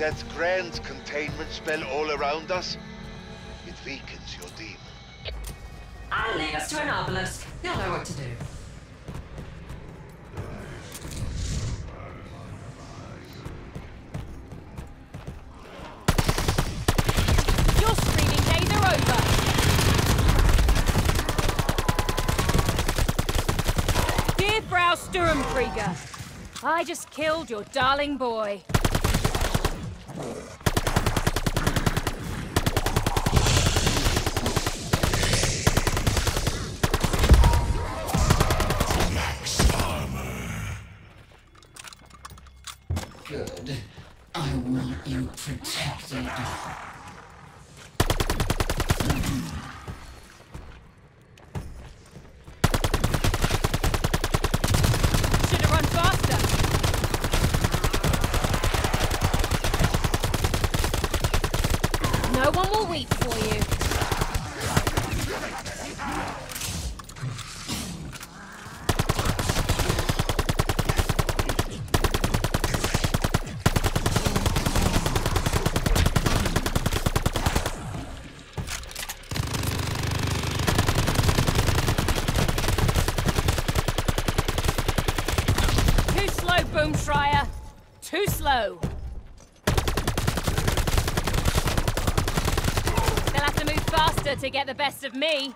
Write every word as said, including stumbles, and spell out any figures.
That grand containment spell all around us, it weakens your demon. I'll lead us to an obelisk. They'll know what to do. Brow Sturmkrieger, I just killed your darling boy. Max armor. Good. I want you protected. No one will weep for you. Too slow, Boom Shryer. Too slow. They'll have to move faster to get the best of me.